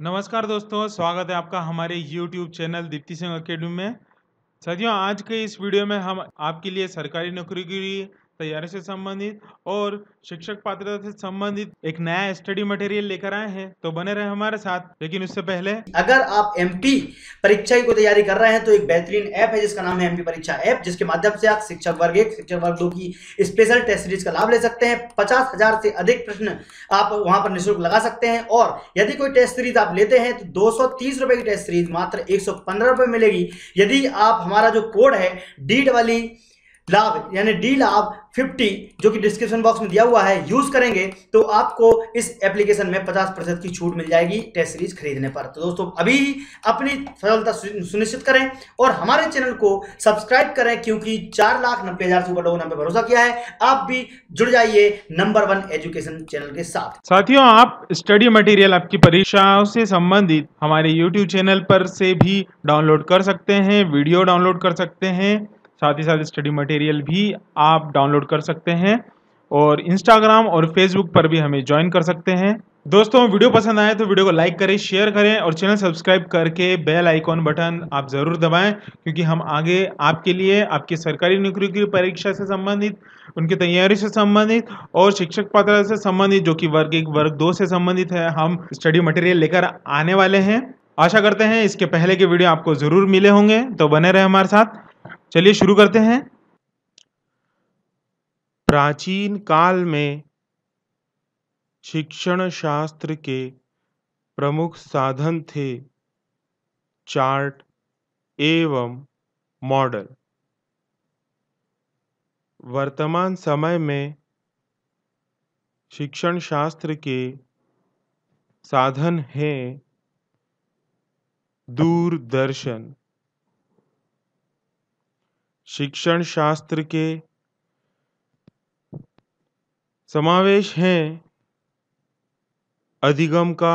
नमस्कार दोस्तों, स्वागत है आपका हमारे YouTube channel Deepti Singh academy में। साथियों, आज के इस वीडियो में हम आपके लिए सरकारी नौकरी की तैयारी से संबंधित और शिक्षक पात्रता से संबंधित एक नया स्टडी मटेरियल लेकर आए हैं, तो बने रहे हमारे साथ। लेकिन उससे पहले, अगर आप एमपी परीक्षा की तैयारी कर रहे हैं तो एक बेहतरीन ऐप है जिसका नाम है एमपी परीक्षा ऐप, जिसके माध्यम से आप शिक्षक वर्ग 1, शिक्षक वर्ग 2 की स्पेशल टेस्ट सीरीज का लाभ ले सकते हैं। 50,000 से अधिक प्रश्न आप वहाँ पर निःशुल्क लगा सकते हैं और यदि कोई टेस्ट सीरीज आप लेते हैं तो 230 रुपए की टेस्ट सीरीज मात्र 115 रुपए मिलेगी, यदि आप हमारा जो कोड है DEELABH यानी DEELABH50 जो कि डिस्क्रिप्शन बॉक्स में दिया हुआ है यूज करेंगे तो आपको इस एप्लीकेशन में 50% की छूट मिल जाएगी टेस्ट सीरीज खरीदने पर। तो दोस्तों, अभी अपनी सफलता सुनिश्चित करें और हमारे चैनल को सब्सक्राइब करें, क्योंकि 4,90,000 से ऊपर लोगों ने हमें भरोसा किया है। आप भी जुड़ जाइए नंबर 1 एजुकेशन चैनल के साथ। साथियों, आप स्टडी मटेरियल आपकी परीक्षाओं से संबंधित हमारे यूट्यूब चैनल पर से भी डाउनलोड कर सकते हैं, वीडियो डाउनलोड कर सकते हैं, साथ ही साथ स्टडी मटेरियल भी आप डाउनलोड कर सकते हैं और इंस्टाग्राम और फेसबुक पर भी हमें ज्वाइन कर सकते हैं। दोस्तों, वीडियो पसंद आए तो वीडियो को लाइक करें, शेयर करें और चैनल सब्सक्राइब करके बेल आइकॉन बटन आप ज़रूर दबाएं, क्योंकि हम आगे आपके लिए आपकी सरकारी नौकरी की परीक्षा से संबंधित, उनकी तैयारी से संबंधित और शिक्षक पात्रता से संबंधित, जो कि वर्ग 1 वर्ग 2 से संबंधित है, हम स्टडी मटेरियल लेकर आने वाले हैं। आशा करते हैं इसके पहले के वीडियो आपको ज़रूर मिले होंगे, तो बने रहे हमारे साथ। चलिए शुरू करते हैं। प्राचीन काल में शिक्षण शास्त्र के प्रमुख साधन थे चार्ट एवं मॉडल। वर्तमान समय में शिक्षण शास्त्र के साधन हैं दूरदर्शन। शिक्षण शास्त्र के समावेश हैं अधिगम का,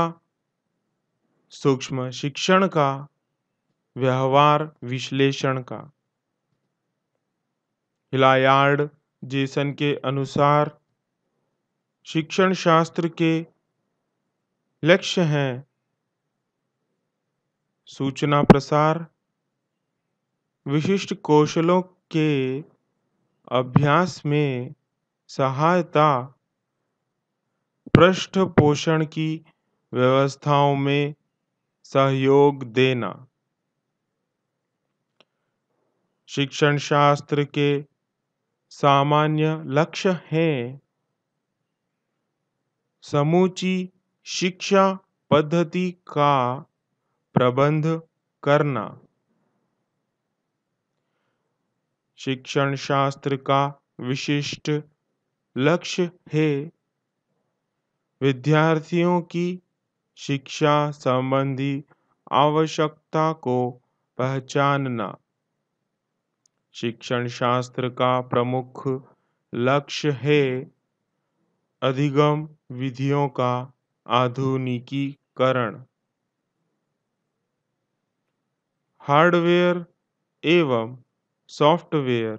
सूक्ष्म शिक्षण का, व्यवहार विश्लेषण का। हिलायार्ड जेसन के अनुसार शिक्षण शास्त्र के लक्ष्य हैं सूचना प्रसार, विशिष्ट कौशलों के अभ्यास में सहायता, पृष्ठपोषण की व्यवस्थाओं में सहयोग देना। शिक्षण शास्त्र के सामान्य लक्ष्य हैं समूची शिक्षा पद्धति का प्रबंध करना। शिक्षण शास्त्र का विशिष्ट लक्ष्य है विद्यार्थियों की शिक्षा संबंधी आवश्यकता को पहचानना। शिक्षण शास्त्र का प्रमुख लक्ष्य है अधिगम विधियों का आधुनिकीकरण। हार्डवेयर एवं सॉफ्टवेयर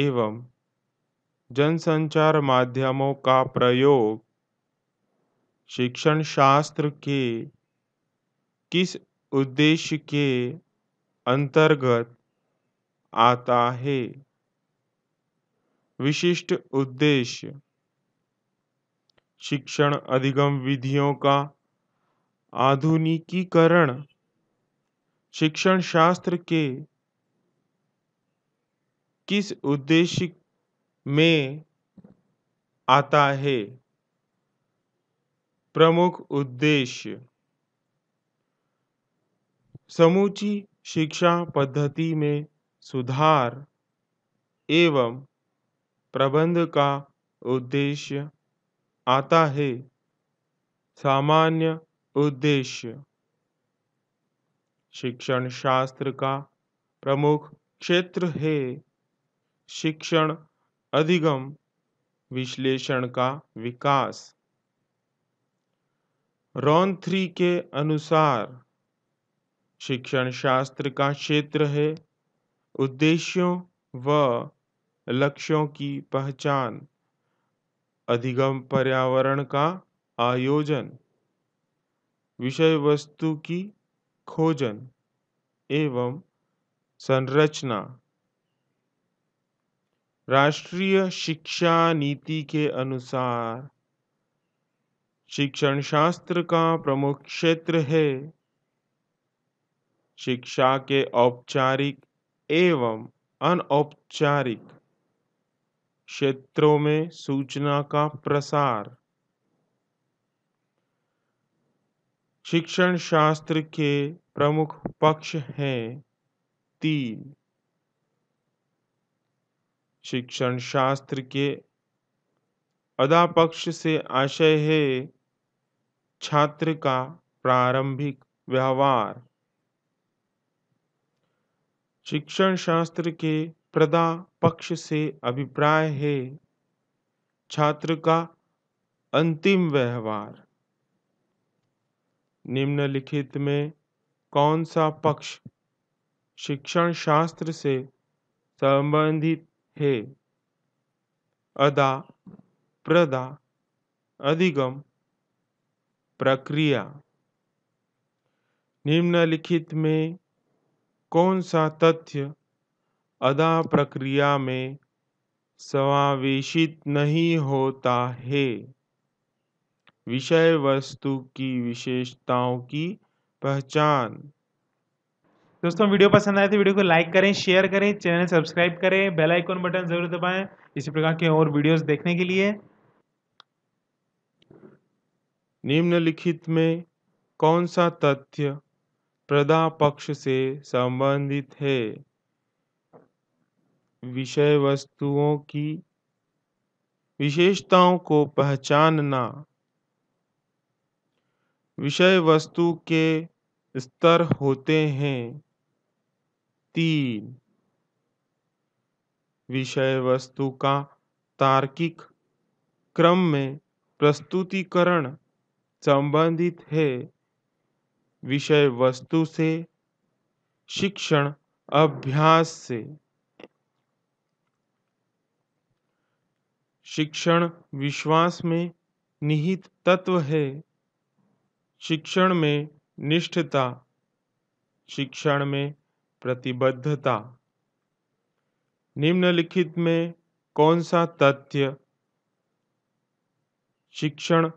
एवं जनसंचार माध्यमों का प्रयोग शिक्षण शास्त्र के किस उद्देश्य के अंतर्गत आता है? विशिष्ट उद्देश्य। शिक्षण अधिगम विधियों का आधुनिकीकरण शिक्षण शास्त्र के किस उद्देश्य में आता है? प्रमुख उद्देश्य। समूची शिक्षा पद्धति में सुधार एवं प्रबंध का उद्देश्य आता है। सामान्य उद्देश्य। शिक्षण शास्त्र का प्रमुख क्षेत्र है शिक्षण अधिगम विश्लेषण का विकास। रॉन 3 के अनुसार शिक्षण शास्त्र का क्षेत्र है उद्देश्यों व लक्ष्यों की पहचान, अधिगम पर्यावरण का आयोजन, विषय वस्तु की खोजन एवं संरचना। राष्ट्रीय शिक्षा नीति के अनुसार शिक्षण शास्त्र का प्रमुख क्षेत्र है। शिक्षा के औपचारिक एवं अनौपचारिक क्षेत्रों में सूचना का प्रसार। शिक्षण शास्त्र के प्रमुख पक्ष हैं 3। शिक्षण शास्त्र के अदापक्ष से आशय है छात्र का प्रारंभिक व्यवहार। शिक्षण शास्त्र के प्रदा पक्ष से अभिप्राय है छात्र का अंतिम व्यवहार। निम्नलिखित में कौन सा पक्ष शिक्षण शास्त्र से संबंधित है? अदा, प्रदा, अधिगम, प्रक्रिया। निम्नलिखित में कौन सा तथ्य अदा प्रक्रिया में समावेशित नहीं होता है? विषय वस्तु की विशेषताओं की पहचान। दोस्तों वीडियो पसंद आए तो वीडियो को लाइक करें, शेयर करें, चैनल सब्सक्राइब करें, बेल आइकॉन बटन जरूर दबाएं इसी प्रकार के और वीडियोस देखने के लिए। निम्नलिखित में कौन सा तथ्य प्रदा पक्ष से संबंधित है? विषय वस्तुओं की विशेषताओं को पहचानना, विषय वस्तु के स्तर होते हैं 3। विषय वस्तु का तार्किक क्रम में प्रस्तुतीकरण संबंधित है। विषय वस्तु से, शिक्षण अभ्यास से। शिक्षण विश्वास में निहित तत्व है। शिक्षण में निष्ठता, शिक्षण में प्रतिबद्धता। निम्नलिखित में कौन सा तथ्य शिक्षण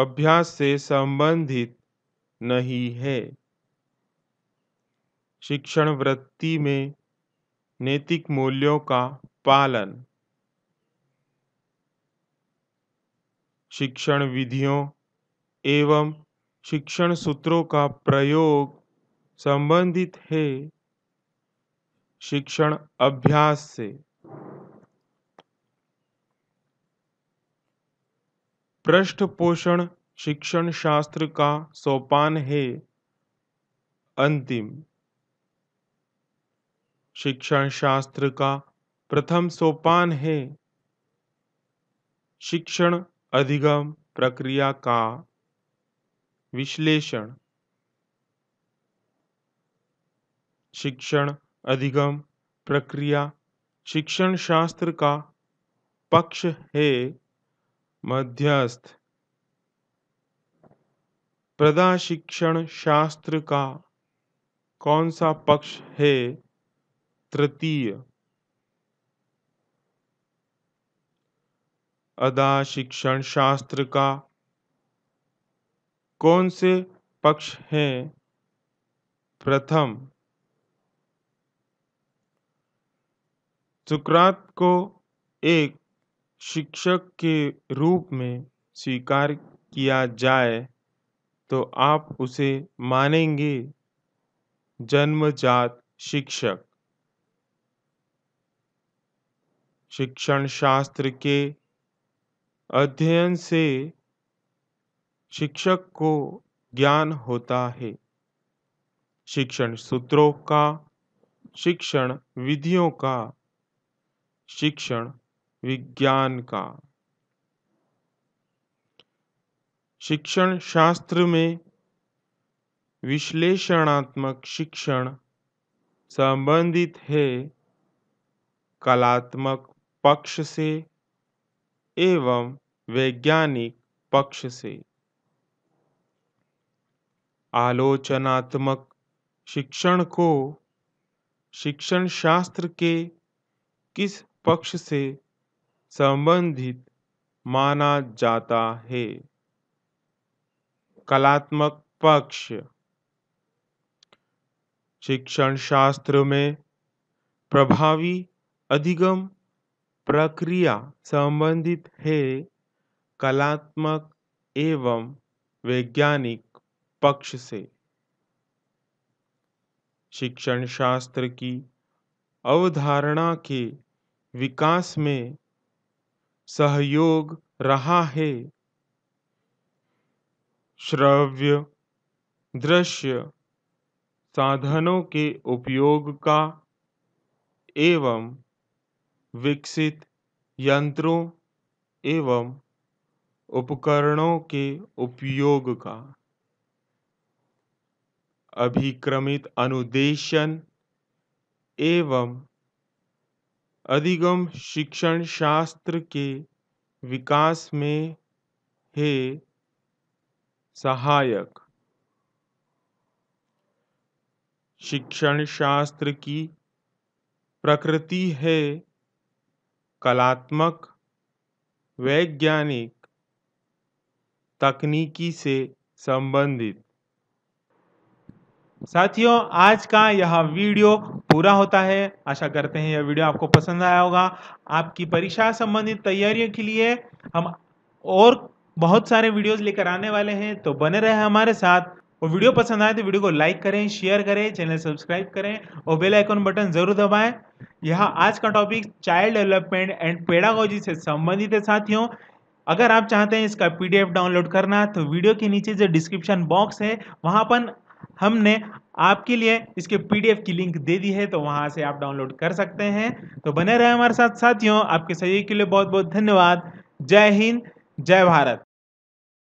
अभ्यास से संबंधित नहीं है? शिक्षण वृत्ति में नैतिक मूल्यों का पालन, शिक्षण विधियों एवं शिक्षण सूत्रों का प्रयोग संबंधित है शिक्षण अभ्यास से। पृष्ठपोषण शिक्षण शास्त्र का सोपान है अंतिम। शिक्षण शास्त्र का प्रथम सोपान है शिक्षण अधिगम प्रक्रिया का विश्लेषण। शिक्षण अधिगम प्रक्रिया शिक्षण शास्त्र का पक्ष है मध्यस्थ। प्रदा शिक्षण शास्त्र का कौन सा पक्ष है? तृतीय। अदा शिक्षण शास्त्र का कौन से पक्ष हैं? प्रथम। सुकरात को एक शिक्षक के रूप में स्वीकार किया जाए तो आप उसे मानेंगे जन्मजात शिक्षक। शिक्षण शास्त्र के अध्ययन से शिक्षक को ज्ञान होता है शिक्षण सूत्रों का, शिक्षण विधियों का, शिक्षण विज्ञान का। शिक्षण शास्त्र में विश्लेषणात्मक शिक्षण संबंधित है कलात्मक पक्ष से एवं वैज्ञानिक पक्ष से आलोचनात्मक शिक्षण को शिक्षण शास्त्र के किस पक्ष से संबंधित माना जाता है? कलात्मक पक्ष। शिक्षण शास्त्र में प्रभावी अधिगम प्रक्रिया संबंधित है कलात्मक एवं वैज्ञानिक पक्ष से। शिक्षण शास्त्र की अवधारणा के विकास में सहयोग रहा है श्रव्य दृश्य साधनों के उपयोग का एवं विकसित यंत्रों एवं उपकरणों के उपयोग का। अभिक्रमित अनुदेशन एवं अधिगम शिक्षण शास्त्र के विकास में है सहायक। शिक्षण शास्त्र की प्रकृति है कलात्मक, वैज्ञानिक, तकनीकी से संबंधित। साथियों, आज का यह वीडियो पूरा होता है। आशा करते हैं यह वीडियो आपको पसंद आया होगा। आपकी परीक्षा संबंधित तैयारियों के लिए हम और बहुत सारे वीडियोस लेकर आने वाले हैं, तो बने रहें हमारे साथ। और वीडियो पसंद आए तो वीडियो को लाइक करें, शेयर करें, चैनल सब्सक्राइब करें और बेल आइकन बटन जरूर दबाएं। यह आज का topic child development and pedagogy से संबंधित है। साथियों, अगर आप चाहते हैं इसका PDF डाउनलोड करना तो वीडियो के नीचे जो डिस्क्रिप्शन बॉक्स है वहाँ पर हमने आपके लिए इसके PDF की लिंक दे दी है, तो वहाँ से आप डाउनलोड कर सकते हैं। तो बने रहें हमारे साथ साथियों। आपके सहयोग के लिए बहुत बहुत धन्यवाद। जय हिंद, जय भारत।